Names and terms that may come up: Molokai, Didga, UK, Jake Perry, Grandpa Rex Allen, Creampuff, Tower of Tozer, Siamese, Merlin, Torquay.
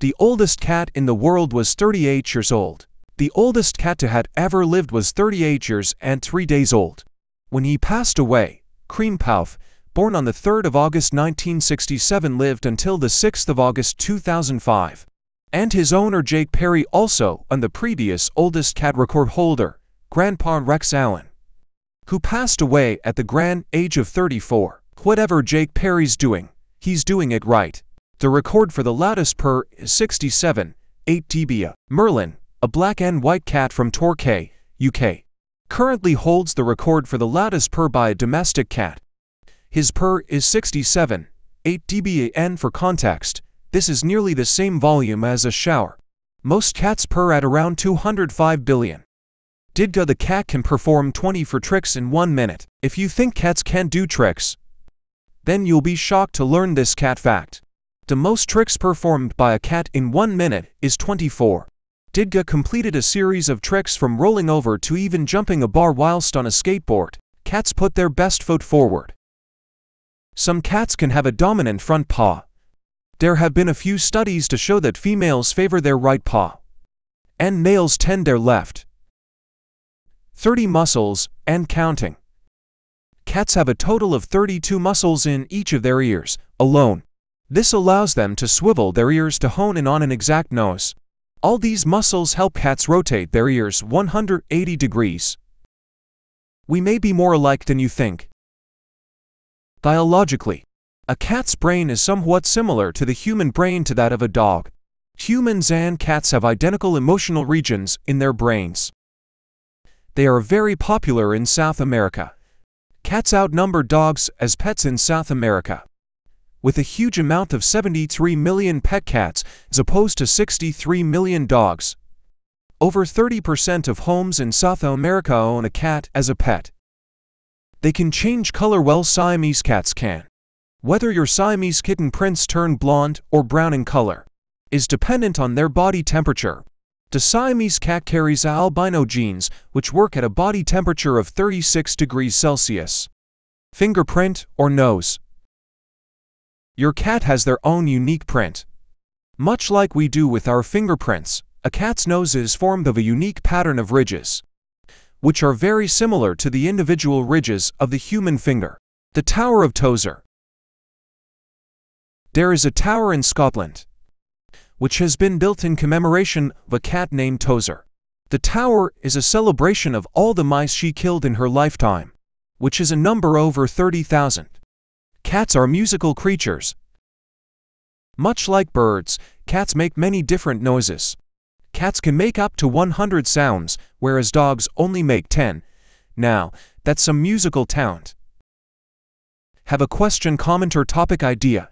The oldest cat in the world was 38 years old. The oldest cat to had ever lived was 38 years and 3 days old. When he passed away, Creampuff, born on the 3rd of August 1967, lived until the 6th of August 2005. And his owner Jake Perry also, and the previous oldest cat record holder, Grandpa Rex Allen, who passed away at the grand age of 34. Whatever Jake Perry's doing, he's doing it right. The record for the loudest purr is 67.8 dBA. Merlin, a black and white cat from Torquay, UK, currently holds the record for the loudest purr by a domestic cat. His purr is 67.8 dBA, and for context, this is nearly the same volume as a shower. Most cats purr at around 205 billion. Didga the cat can perform 24 tricks in 1 minute. If you think cats can't do tricks, then you'll be shocked to learn this cat fact. The most tricks performed by a cat in 1 minute is 24. Didga completed a series of tricks from rolling over to even jumping a bar whilst on a skateboard. Cats put their best foot forward. Some cats can have a dominant front paw. There have been a few studies to show that females favor their right paw, and males tend their left. 30 muscles, and counting. Cats have a total of 32 muscles in each of their ears, alone. This allows them to swivel their ears to hone in on an exact nose. All these muscles help cats rotate their ears 180 degrees. We may be more alike than you think. Biologically, a cat's brain is somewhat similar to the human brain to that of a dog. Humans and cats have identical emotional regions in their brains. They are very popular in South America. Cats outnumber dogs as pets in South America, with a huge amount of 73 million pet cats as opposed to 63 million dogs. Over 30% of homes in South America own a cat as a pet. They can change color, well, Siamese cats can. Whether your Siamese kitten prints turn blonde or brown in color is dependent on their body temperature. The Siamese cat carries albino genes, which work at a body temperature of 36 degrees Celsius. Fingerprint or nose. Your cat has their own unique print. Much like we do with our fingerprints, a cat's nose is formed of a unique pattern of ridges, which are very similar to the individual ridges of the human finger. The Tower of Tozer. There is a tower in Scotland, which has been built in commemoration of a cat named Tozer. The tower is a celebration of all the mice she killed in her lifetime, which is a number over 30,000. Cats are musical creatures. Much like birds, cats make many different noises. Cats can make up to 100 sounds, whereas dogs only make 10. Now, that's some musical talent. Have a question, comment, or topic idea?